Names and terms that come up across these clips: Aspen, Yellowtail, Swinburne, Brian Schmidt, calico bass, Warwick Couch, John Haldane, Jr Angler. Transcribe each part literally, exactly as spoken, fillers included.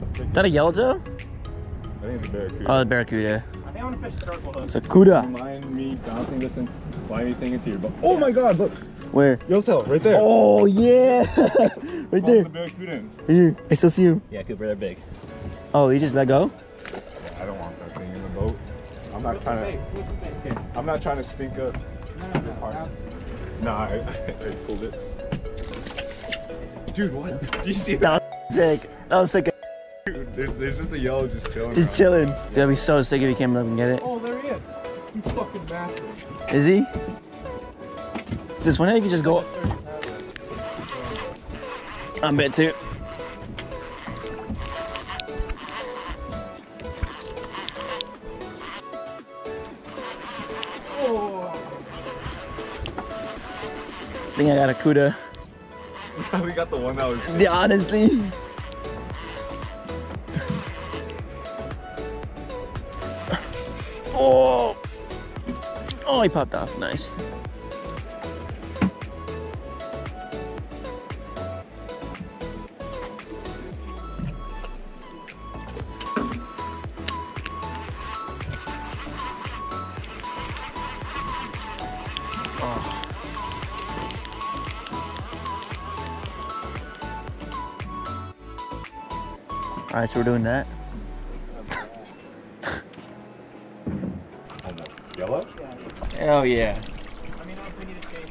with the big... Is that a yellowtail? I think it's a barracuda. Oh, the barracuda. I think I'm gonna fish circle hook. It's a cuda. Don't mind me bouncing this and fly anything into your boat. Oh yeah. My god, look. Where? Yellowtail, right there. Oh, yeah. Right there. The barracuda in. Here, I still see you. Yeah, Cooper, they're big. Oh, you just let go? Yeah, I don't want that thing in the boat. I'm not What's trying to... Here, I'm not trying to stink up your partner. Nah, I, I pulled it. Dude, what? Do you see that? That was sick. That was sick. Dude, there's, there's just a yellow just chilling. Just chilling. Dude, that'd be so sick if he came up and get it. Oh, there he is. He's fucking massive. Is he? Just whenever you can just go up. I'm bit too. Oh. I think I got a cuda. We got the one that was sick. Yeah, honestly. Oh. Oh, he popped off. Nice. Oh. All right, so we're doing that. Yellow? Oh yeah. I mean, we need to chase it.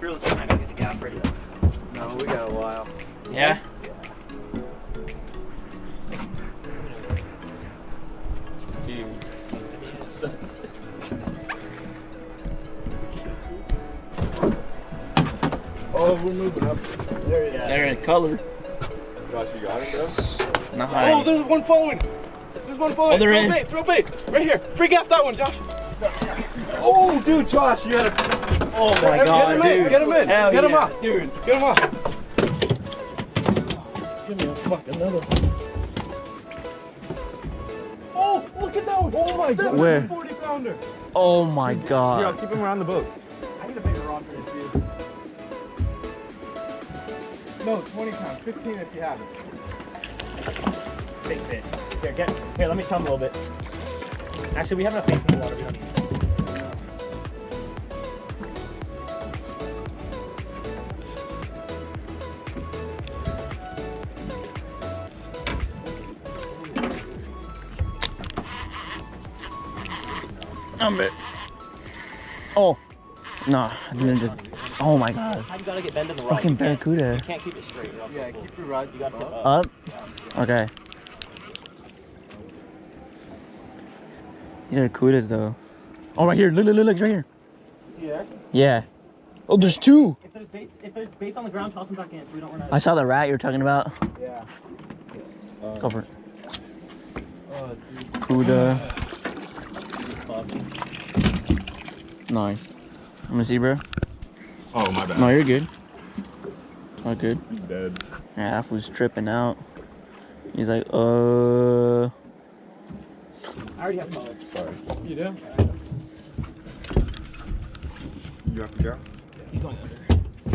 Real time to get the gap ready. No, we got a while. Yeah? Yeah. Dude. I mean, it's so sick. Oh, we're moving up. There it is. They're in color. Josh, you got it, bro? Not high. Oh, there's one following. There's one following. Oh, there is. Throw bait, throw bait. Right here. Freak out that one, Josh. Oh, dude, Josh, you had a... Oh, my get God, him dude. In. Get him in. Hell get yeah. him off, dude. Get him off. Give me a fucking another one. Oh, look at that one. Oh, my God. Where? forty pounder. Oh, my God. Yeah, keep him around the boat. I need a bigger rod for this, dude. No, twenty pounds, fifteen if you have it. Big fish. Here, get, here, let me come a little bit. Actually, we have enough fish in the water, we don't need it. I'm bit. Oh. No, I'm gonna just... Oh my god. You gotta get bent to the right. Fucking barracuda. You can't keep it straight. Yeah, keep your rod. You gotta tip up. Up? Okay. These are cudas though. Oh, right here. Look, look, look, look. It's right here. See there? Yeah. Oh, there's two. If there's baits, if there's baits on the ground, toss them back in so we don't run out of... I saw the rat you were talking about. Yeah. Uh, Go for it. Oh, dude. Cuda. Nice. I'm gonna see, bro. Oh, my bad. No, you're good. Not good. He's dead. Yeah, that fool's tripping out. He's like, uh. I already have color. Sorry. You do? Yeah, you have to go? Yeah, he's going under.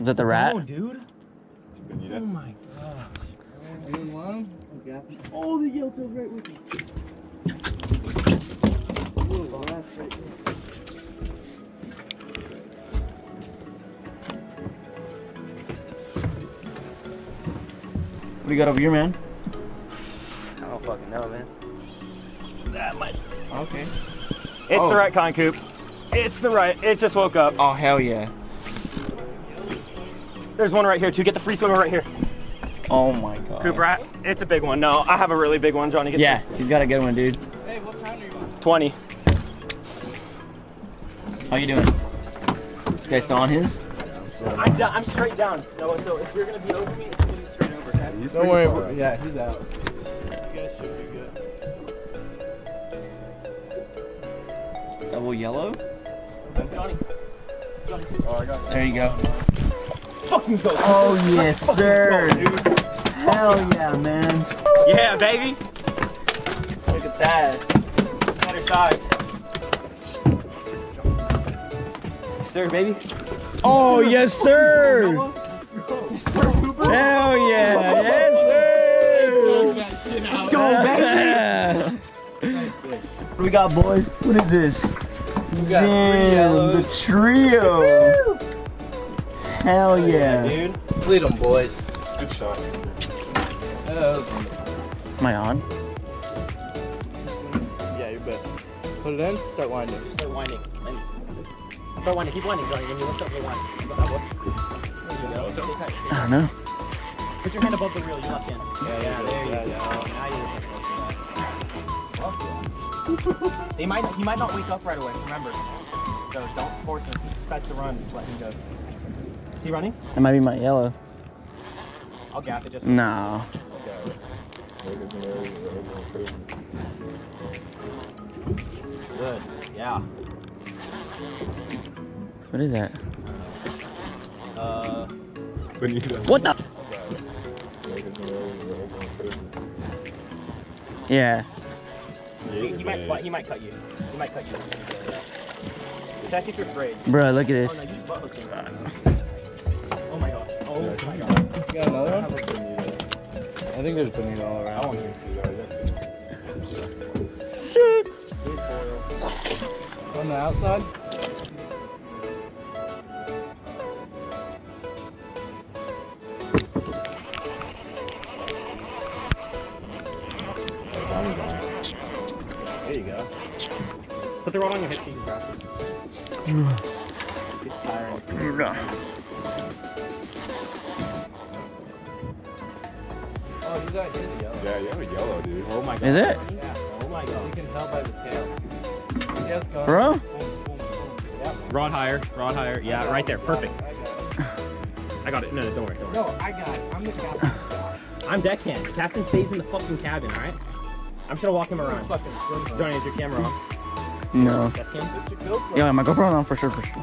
Is that the rat? Oh, dude. Oh, my gosh. Oh, you want him? Okay. Oh, the yellowtail's right with you. Ooh, oh, that's right there. What do you got over here, man? I don't fucking know, man. That might be. Okay. It's oh. the right kind, Coop. It's the right. It just woke up. Oh, hell yeah. There's one right here, too. Get the free swimmer right here. Oh, my God. Coop rat. It's a big one. No, I have a really big one, Johnny. Get yeah, the... he's got a good one, dude. Hey, what pound are you on? twenty. How you doing? This guy still on his? I'm, down. I'm straight down. No, so if you're going to be over me, it's going to be straight. He's Don't worry, right. yeah, he's out. You guys should be good. Double yellow? Johnny. Johnny. Oh, I got there you go. Let's fucking go. Oh, yes, sir. Go, hell yeah, man. Yeah, baby. Look at that. It's better size. sir, baby. Oh, yes, sir. Yes, sir. Hell yeah. Yes, sir. Let's go, baby. What we got, boys? What is this? We got Damn, the trio. Hell yeah. yeah. Dude. Lead them, boys. Good shot. Yeah, that was wonderful. Am I on? Yeah, you're better. Put it in, start winding. Just start winding. Start winding, keep winding, Johnny. When you lift up, you're winding. I don't know. Put your hand above the reel, your left hand. Yeah, yeah, there you go. Now you're They might, he might not wake up right away, remember. So don't force him. Expect to run, just let him go. Is he running? That might be my yellow. I'll gaff it just. No. Good. Yeah. What is that? Uh. What the? Yeah. He, he might spot. He might cut you. He might cut you. Attack if you're afraid. Bro, look at this. Oh my god. Oh my god. You got another one? I think there's bonita all around. I want to see guys. Shit! On the outside? There you go. Put the rod on your hip so you can grab it. It's tiring. Oh, you got yellow. Yeah, you have a yellow, dude. Oh my god. Is it? Yeah. Oh my god. You can tell by the tail. The tail's going. Bro? Boom, boom, boom. Yeah. Rod higher. Rod higher. Yeah, right there. Perfect. I got it. I got it. No, no, don't worry. Don't worry. No, I got it. I'm the captain. I'm deckhand. The captain stays in the fucking cabin, alright? I'm just gonna walk him around. Johnny, is your camera on? No. Yeah, my GoPro on for sure, for sure.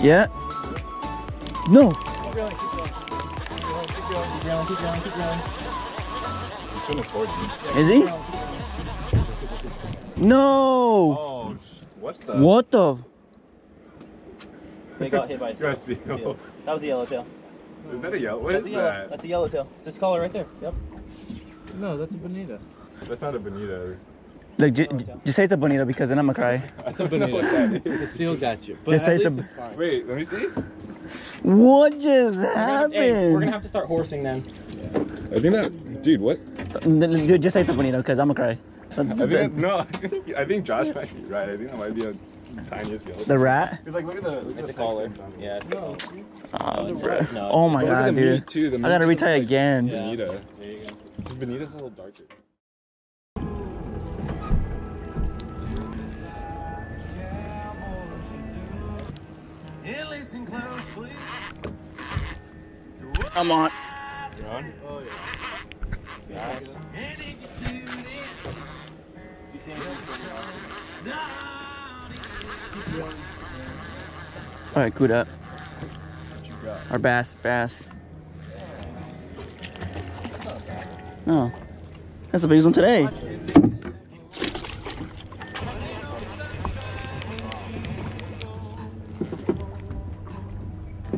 Yeah. No. Keep going, keep going, keep going, keep going. He's swimming towards you. Is he? No! Oh, what the? What the? They got hit by a seal. seal. That was a yellowtail. Is that a yellow? What that's is yellow, that? That's a yellowtail. It's its collar right there. Yep. No, that's a bonita. That's not a bonita. Look, ju just say it's a bonita because then I'm gonna cry. It's a bonita. It's a seal got you. But just say it's a. It's Wait, let me see. What just happened? Hey, we're gonna have to start horsing then. Yeah. I think that, dude, what? Dude, just say it's a bonito, cause I'm gonna cry. That's, I think that, no, I think Josh might be right. I think that might be a tiniest yellow. The rat? Cause like, look at the. Look it's at a collar. Yeah. No. Oh, it's rat. No, oh my god, dude. Meat too. The meat I gotta retie like again. Bonita. Yeah. There you go. Cause bonita's a little darker. I'm on. You're on? Oh, yeah. Nice. You see anything? Alright, good up. Our bass, bass. No. That's the biggest one today.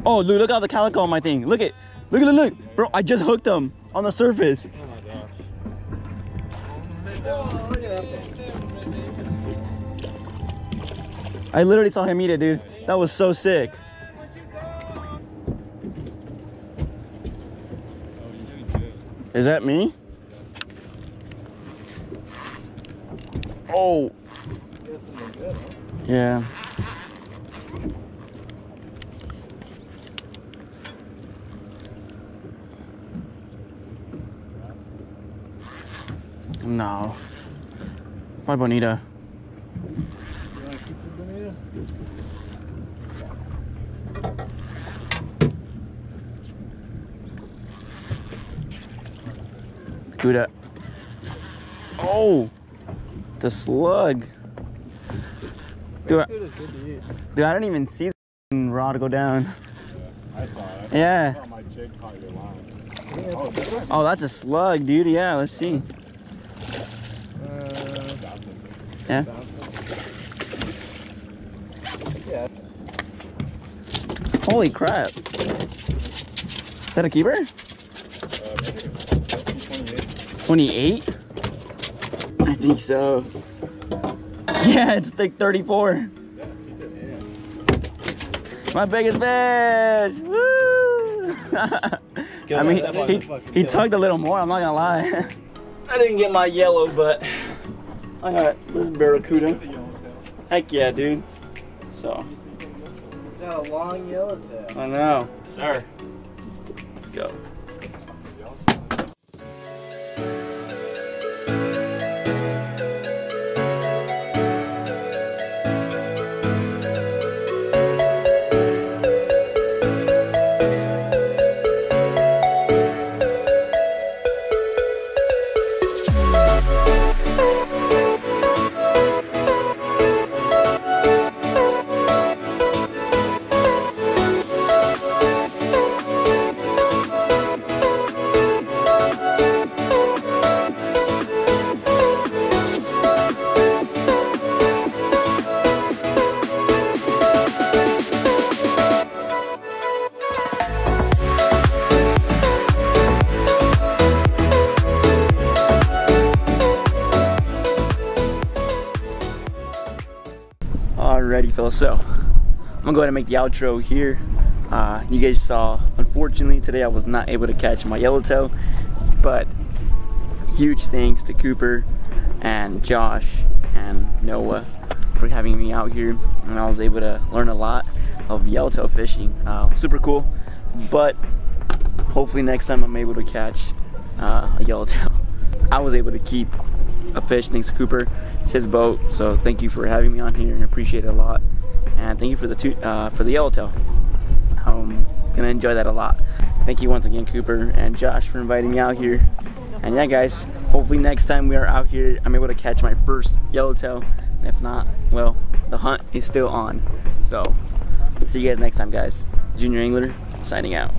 Oh, dude, look at all the calico on my thing. Look at it. Look at it, look. Bro, I just hooked them on the surface. Oh my gosh. Oh, yeah. I literally saw him eat it, dude. That was so sick. Is that me? Oh. Yeah. No. Probably bonita. You want to keep the bonita? Gouda. Oh! The slug. Dude, I, dude, I don't even see the rod go down. Yeah. I saw it. Yeah. Oh, my jig caught your line. Oh, that's a slug, dude. Yeah, let's see. Yeah. Yeah. Holy crap. Is that a keeper? Uh, twenty-eight. I think so. Yeah, it's thick thirty-four. Yeah, it, My biggest fish. Woo! I mean, he, he, he tugged a little more, I'm not gonna lie. I didn't get my yellow, but I got this barracuda. Heck yeah, dude. So. A long yellowtail. I know. Sir. Let's go. Alrighty, fellas, so I'm gonna go ahead and make the outro here. Uh, you guys saw, unfortunately today I was not able to catch my yellowtail, but huge thanks to Cooper and Josh and Noah for having me out here, and I was able to learn a lot of yellowtail fishing. Uh, super cool, but hopefully next time I'm able to catch uh, a yellowtail. I was able to keep a fish thanks to Cooper. It's his boat, so thank you for having me on here. I appreciate it a lot, and thank you for the two, uh, for the yellowtail. I'm gonna enjoy that a lot. Thank you once again, Cooper and Josh, for inviting me out here. And yeah, guys, hopefully next time we are out here, I'm able to catch my first yellowtail. And if not, well, the hunt is still on. So see you guys next time, guys. Junior Angler signing out.